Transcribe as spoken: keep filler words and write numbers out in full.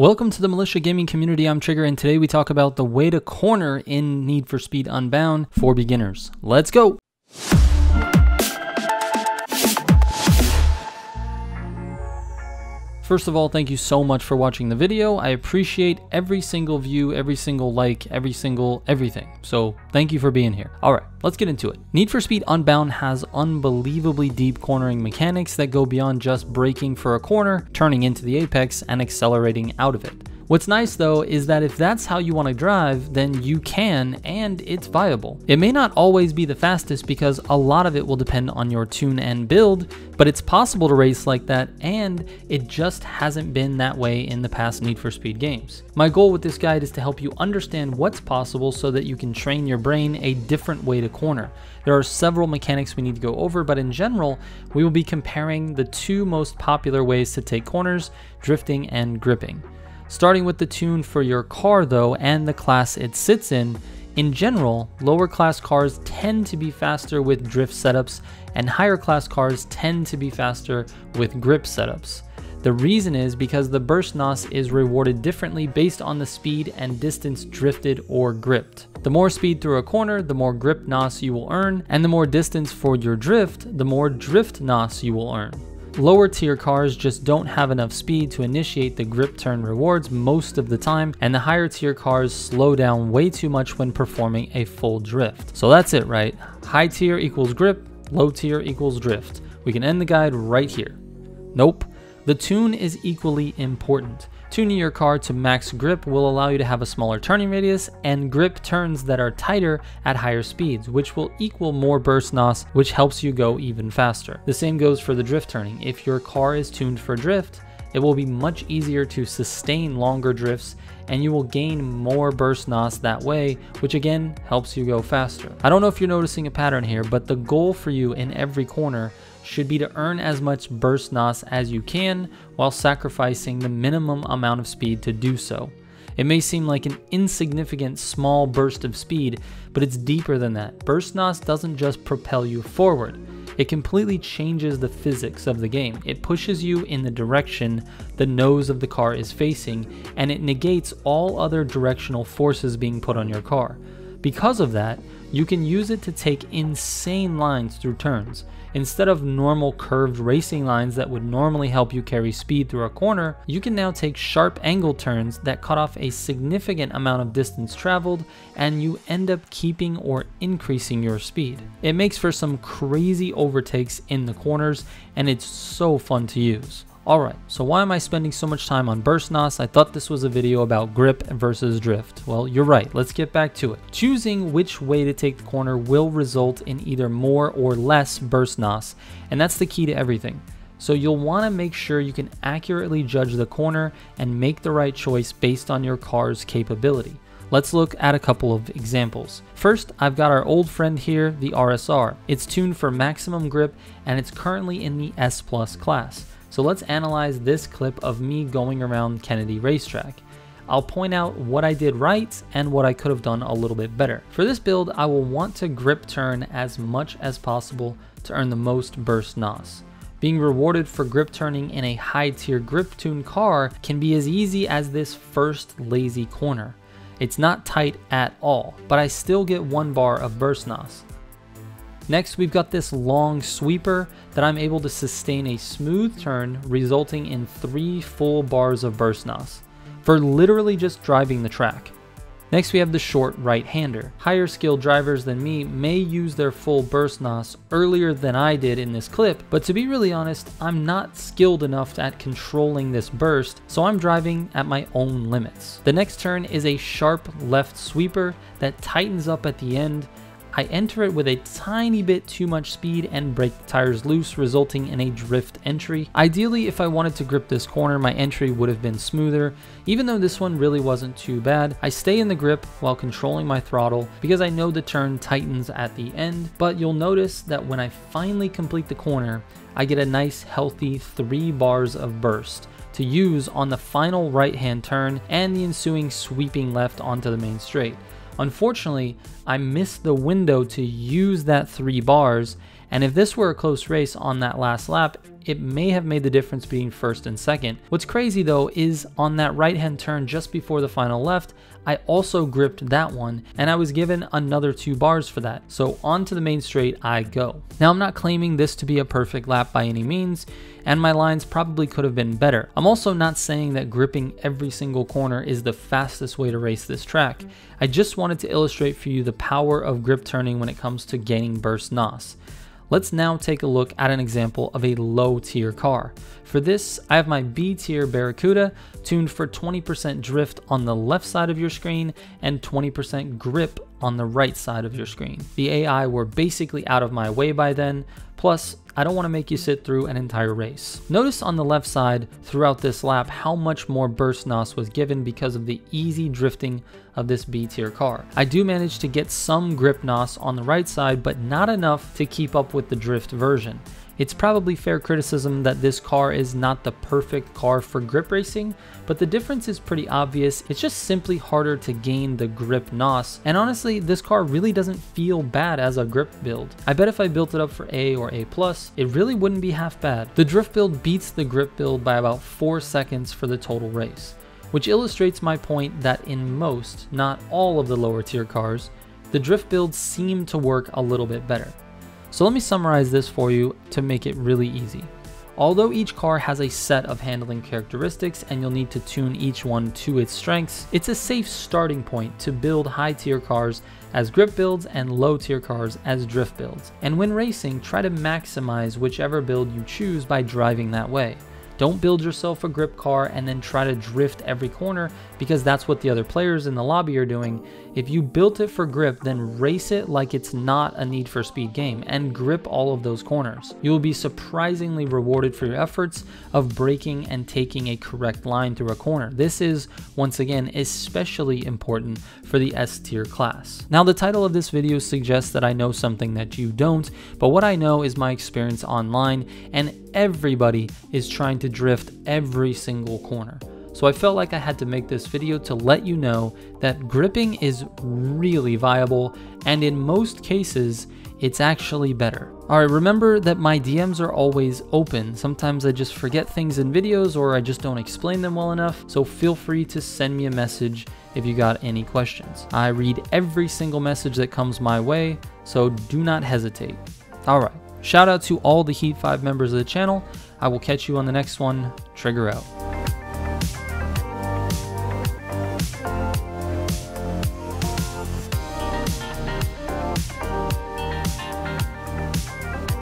Welcome to the Militia Gaming Community. I'm Trigger, and today we talk about the way to corner in Need for Speed Unbound for beginners. Let's go! First of all, thank you so much for watching the video. I appreciate every single view, every single like, every single everything. So thank you for being here. All right, let's get into it. Need for Speed Unbound has unbelievably deep cornering mechanics that go beyond just braking for a corner, turning into the apex, and accelerating out of it. What's nice though is that if that's how you want to drive, then you can, and it's viable. It may not always be the fastest because a lot of it will depend on your tune and build, but it's possible to race like that, and it just hasn't been that way in the past Need for Speed games. My goal with this guide is to help you understand what's possible so that you can train your brain a different way to corner. There are several mechanics we need to go over, but in general, we will be comparing the two most popular ways to take corners, drifting and gripping. Starting with the tune for your car though, and the class it sits in, in general, lower class cars tend to be faster with drift setups, and higher class cars tend to be faster with grip setups. The reason is because the burst nos is rewarded differently based on the speed and distance drifted or gripped. The more speed through a corner, the more grip nos you will earn, and the more distance for your drift, the more drift nos you will earn. Lower tier cars just don't have enough speed to initiate the grip turn rewards most of the time, and the higher tier cars slow down way too much when performing a full drift. So that's it, right? High tier equals grip, low tier equals drift. We can end the guide right here. Nope. The tune is equally important. Tuning your car to max grip will allow you to have a smaller turning radius and grip turns that are tighter at higher speeds, which will equal more burst nos, which helps you go even faster. The same goes for the drift turning. If your car is tuned for drift, it will be much easier to sustain longer drifts and you will gain more burst nos that way, which again helps you go faster. I don't know if you're noticing a pattern here, but the goal for you in every corner should be to earn as much burst nos as you can while sacrificing the minimum amount of speed to do so. It may seem like an insignificant small burst of speed, but it's deeper than that. Burst nos doesn't just propel you forward. It completely changes the physics of the game. It pushes you in the direction the nose of the car is facing, and it negates all other directional forces being put on your car. Because of that, you can use it to take insane lines through turns. Instead of normal curved racing lines that would normally help you carry speed through a corner, you can now take sharp angle turns that cut off a significant amount of distance traveled, and you end up keeping or increasing your speed. It makes for some crazy overtakes in the corners, and it's so fun to use. Alright, so why am I spending so much time on burst nos? I thought this was a video about grip versus drift. Well, you're right, let's get back to it. Choosing which way to take the corner will result in either more or less burst nos, and that's the key to everything. So you'll want to make sure you can accurately judge the corner and make the right choice based on your car's capability. Let's look at a couple of examples. First, I've got our old friend here, the R S R. It's tuned for maximum grip, and it's currently in the S plus class. So let's analyze this clip of me going around Kennedy Racetrack. I'll point out what I did right and what I could have done a little bit better. For this build, I will want to grip turn as much as possible to earn the most burst nos. Being rewarded for grip turning in a high tier grip tuned car can be as easy as this first lazy corner. It's not tight at all, but I still get one bar of burst nos. Next, we've got this long sweeper that I'm able to sustain a smooth turn, resulting in three full bars of burst nos for literally just driving the track. Next, we have the short right-hander. Higher skilled drivers than me may use their full burst nos earlier than I did in this clip, but to be really honest, I'm not skilled enough at controlling this burst, so I'm driving at my own limits. The next turn is a sharp left sweeper that tightens up at the end. I enter it with a tiny bit too much speed and brake the tires loose, resulting in a drift entry. Ideally, if I wanted to grip this corner, my entry would have been smoother. Even though this one really wasn't too bad, I stay in the grip while controlling my throttle because I know the turn tightens at the end, but you'll notice that when I finally complete the corner, I get a nice healthy three bars of burst to use on the final right-hand turn and the ensuing sweeping left onto the main straight. Unfortunately, I missed the window to use that three bars, And if this were a close race on that last lap, it may have made the difference between first and second. What's crazy though is on that right-hand turn just before the final left, I also gripped that one and I was given another two bars for that. So onto the main straight I go. Now I'm not claiming this to be a perfect lap by any means, and my lines probably could have been better. I'm also not saying that gripping every single corner is the fastest way to race this track. I just wanted to illustrate for you the power of grip turning when it comes to gaining burst N O S. Let's now take a look at an example of a low tier car. For this, I have my B tier Barracuda tuned for twenty percent drift on the left side of your screen and twenty percent grip on the right side of your screen. The A I were basically out of my way by then, plus I don't want to make you sit through an entire race. Notice on the left side throughout this lap how much more burst N O S was given because of the easy drifting of this B tier car. I do manage to get some grip N O S on the right side, but not enough to keep up with the drift version. It's probably fair criticism that this car is not the perfect car for grip racing, but the difference is pretty obvious. It's just simply harder to gain the grip N O S, and honestly, this car really doesn't feel bad as a grip build. I bet if I built it up for A or A plus, it really wouldn't be half bad. The drift build beats the grip build by about four seconds for the total race, which illustrates my point that in most, not all of the lower tier cars, the drift builds seem to work a little bit better. So let me summarize this for you to make it really easy. Although each car has a set of handling characteristics and you'll need to tune each one to its strengths, it's a safe starting point to build high tier cars as grip builds and low tier cars as drift builds. And when racing, try to maximize whichever build you choose by driving that way. Don't build yourself a grip car and then try to drift every corner, because that's what the other players in the lobby are doing. If you built it for grip, then race it like it's not a Need for Speed game and grip all of those corners. You will be surprisingly rewarded for your efforts of braking and taking a correct line through a corner. This is, once again, especially important for the S tier class. Now, the title of this video suggests that I know something that you don't, but what I know is my experience online, and everybody is trying to drift every single corner. So I felt like I had to make this video to let you know that gripping is really viable, and in most cases, it's actually better. All right, remember that my D Ms are always open. Sometimes I just forget things in videos, or I just don't explain them well enough, so feel free to send me a message if you got any questions. I read every single message that comes my way, so do not hesitate. All right, shout out to all the Heat five members of the channel. I will catch you on the next one. Trigger out.